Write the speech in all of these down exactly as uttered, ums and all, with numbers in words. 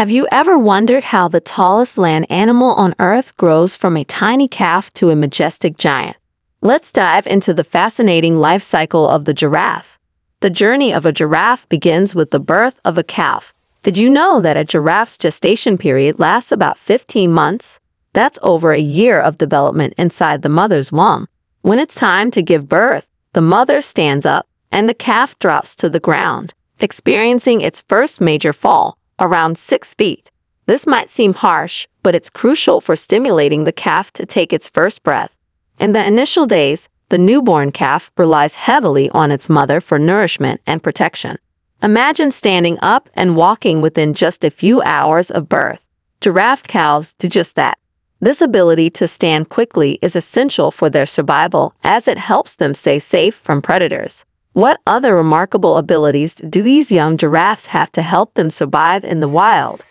Have you ever wondered how the tallest land animal on Earth grows from a tiny calf to a majestic giant? Let's dive into the fascinating life cycle of the giraffe. The journey of a giraffe begins with the birth of a calf. Did you know that a giraffe's gestation period lasts about fifteen months? That's over a year of development inside the mother's womb. When it's time to give birth, the mother stands up and the calf drops to the ground, experiencing its first major fall, around six feet. This might seem harsh, but it's crucial for stimulating the calf to take its first breath. In the initial days, the newborn calf relies heavily on its mother for nourishment and protection. Imagine standing up and walking within just a few hours of birth. Giraffe calves do just that. This ability to stand quickly is essential for their survival as it helps them stay safe from predators. What other remarkable abilities do these young giraffes have to help them survive in the wild?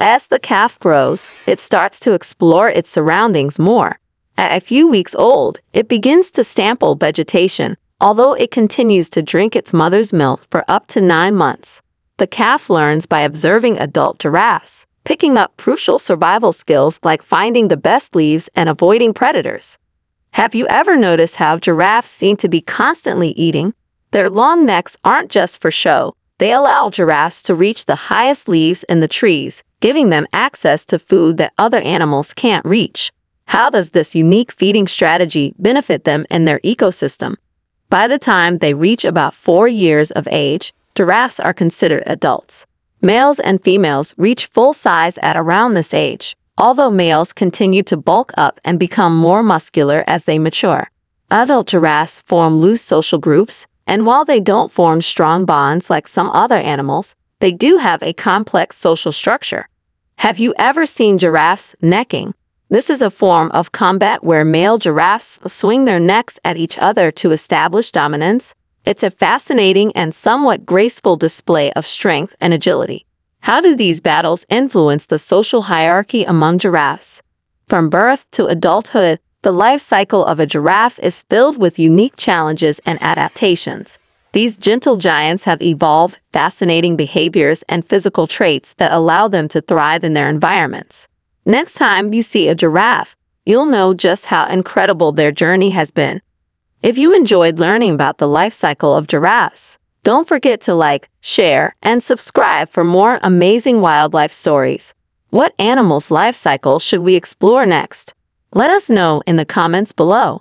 As the calf grows, it starts to explore its surroundings more. At a few weeks old, it begins to sample vegetation, although it continues to drink its mother's milk for up to nine months. The calf learns by observing adult giraffes, picking up crucial survival skills like finding the best leaves and avoiding predators. Have you ever noticed how giraffes seem to be constantly eating? Their long necks aren't just for show. They allow giraffes to reach the highest leaves in the trees, giving them access to food that other animals can't reach. How does this unique feeding strategy benefit them and their ecosystem? By the time they reach about four years of age, giraffes are considered adults. Males and females reach full size at around this age, although males continue to bulk up and become more muscular as they mature. Adult giraffes form loose social groups, and while they don't form strong bonds like some other animals, they do have a complex social structure. Have you ever seen giraffes necking? This is a form of combat where male giraffes swing their necks at each other to establish dominance. It's a fascinating and somewhat graceful display of strength and agility. How do these battles influence the social hierarchy among giraffes? From birth to adulthood, the life cycle of a giraffe is filled with unique challenges and adaptations. These gentle giants have evolved fascinating behaviors and physical traits that allow them to thrive in their environments. Next time you see a giraffe, you'll know just how incredible their journey has been. If you enjoyed learning about the life cycle of giraffes, don't forget to like, share, and subscribe for more amazing wildlife stories. What animal's life cycle should we explore next? Let us know in the comments below.